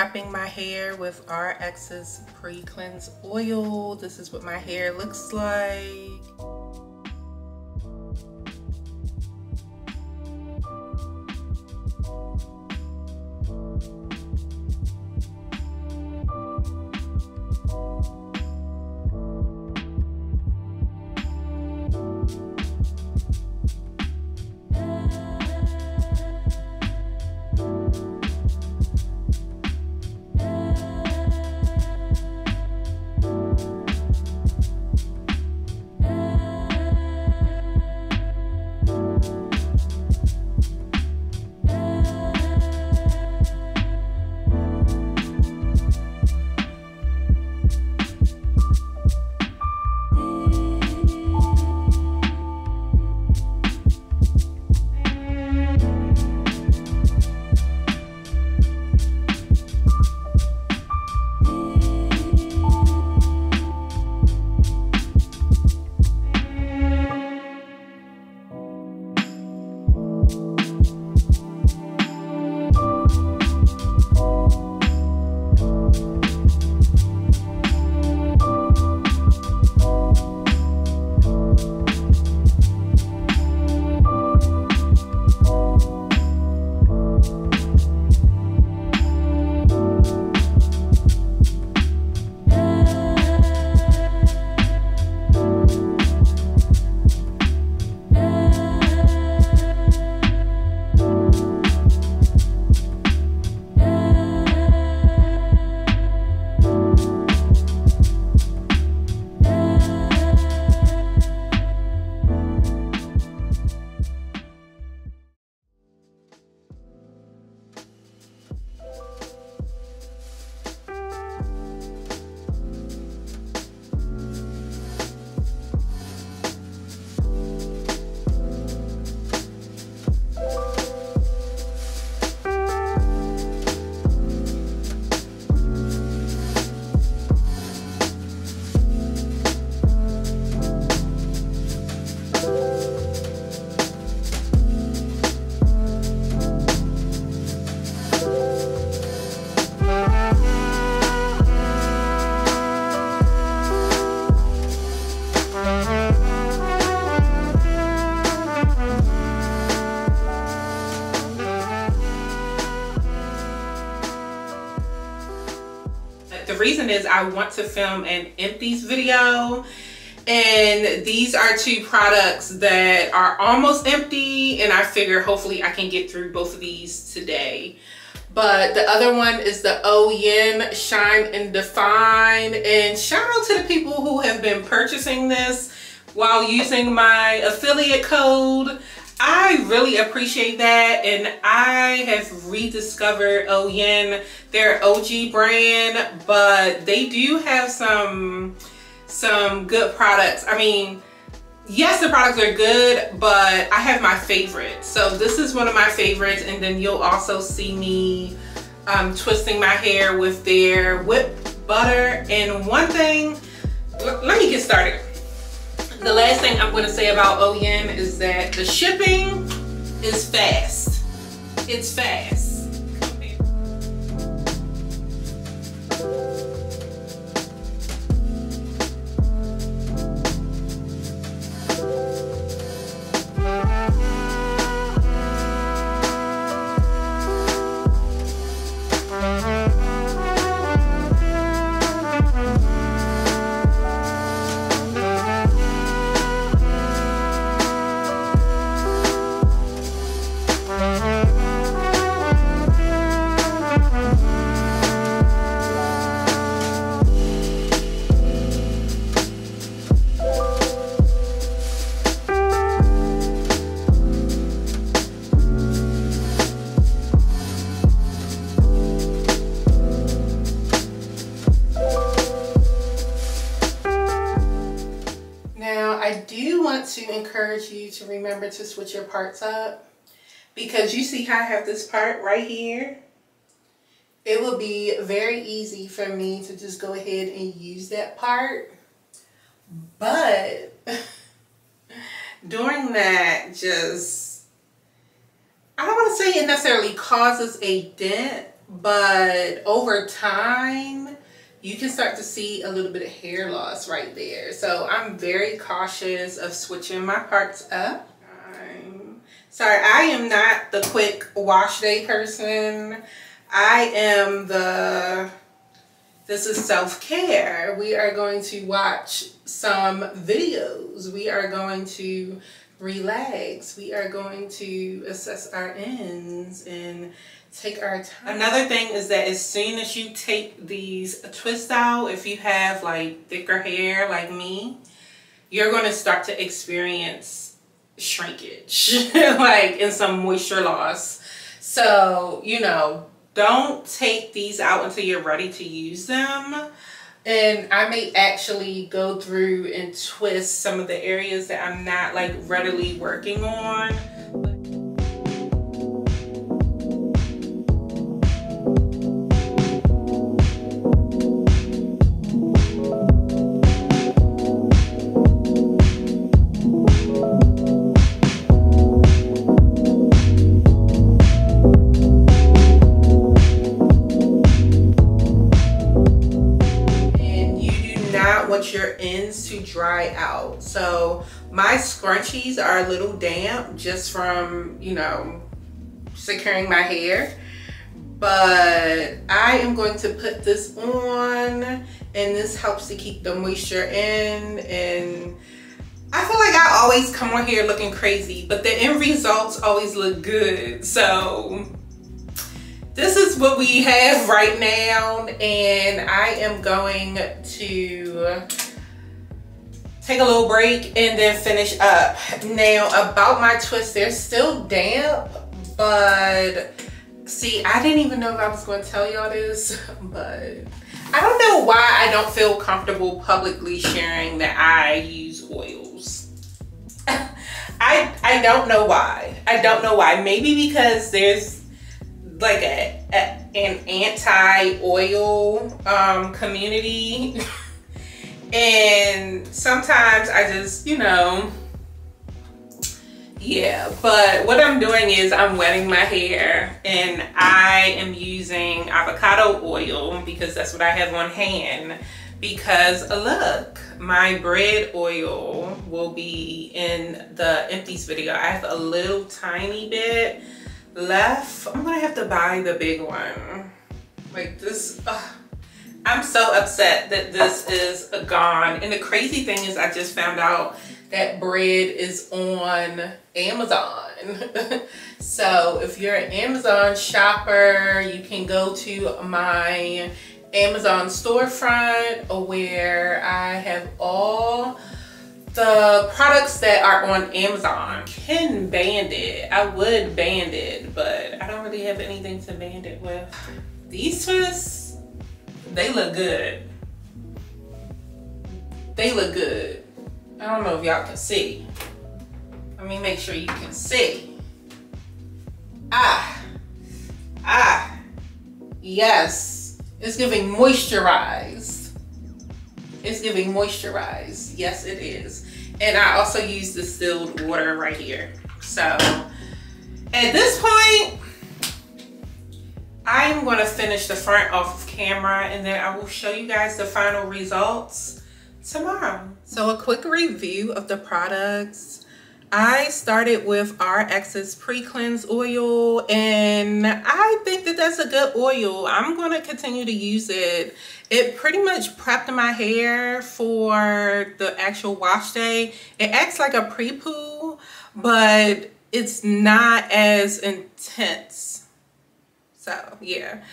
prepping my hair with OurX's pre-cleanse oil. This is what my hair looks like. The reason is I want to film an empties video, and these are two products that are almost empty, and I figure hopefully I can get through both of these today. But the other one is the Oyin Shine and Define, and shout out to the people who have been purchasing this while using my affiliate code. I really appreciate that, and I have rediscovered Oyin, their OG brand, but they do have some good products. I mean, yes, the products are good, but I have my favorites. So this is one of my favorites, and then you'll also see me twisting my hair with their Whip Butter. And one thing, let me get started. The last thing I'm going to say about Oyin is that the shipping is fast. It's fast. To encourage you to remember to switch your parts up, because you see how I have this part right here. It will be very easy for me to just go ahead and use that part, but doing that just, I don't want to say it necessarily causes a dent, but over time you can start to see a little bit of hair loss right there. So I'm very cautious of switching my parts up. Sorry, I am not the quick wash day person. I am this is self-care. We are going to watch some videos. We are going to relax. We are going to assess our ends and take our time. Another thing is that as soon as you take these twists out, if you have like thicker hair like me, you're going to start to experience shrinkage like in some moisture loss. So, you know, don't take these out until you're ready to use them. And I may actually go through and twist some of the areas that I'm not like readily working on. Your ends to dry out. So my scrunchies are a little damp just from, you know, securing my hair, but I am going to put this on, and this helps to keep the moisture in. And I feel like I always come on here looking crazy, but the end results always look good. So this is what we have right now, and I am going to take a little break and then finish up. Now about my twists, they're still damp, but see, I didn't even know if I was going to tell y'all this, but I don't know why I don't feel comfortable publicly sharing that I use oils. I don't know why. I don't know why. Maybe because there's like an anti-oil community and sometimes I just, you know, yeah. But what I'm doing is I'm wetting my hair and I am using avocado oil because that's what I have on hand, because look, my BREAD oil will be in the empties video. I have a little tiny bit left. I'm gonna have to buy the big one. Like this, I'm so upset that this is gone. And the crazy thing is I just found out that BREAD is on Amazon. So if you're an Amazon shopper, you can go to my Amazon storefront where I have all the products that are on Amazon. Can band it. I would band it, but I don't really have anything to band it with. These twists, they look good. They look good. I don't know if y'all can see. Let me make sure you can see. Yes. It's giving moisturized. It's giving moisturized. Yes, it is. And I also use distilled water right here. So at this point, I'm going to finish the front off of camera and then I will show you guys the final results tomorrow. So a quick review of the products. I started with OurX's pre-cleanse oil and I think that that's a good oil. I'm going to continue to use it. It pretty much prepped my hair for the actual wash day. It acts like a pre-poo, but it's not as intense. So yeah,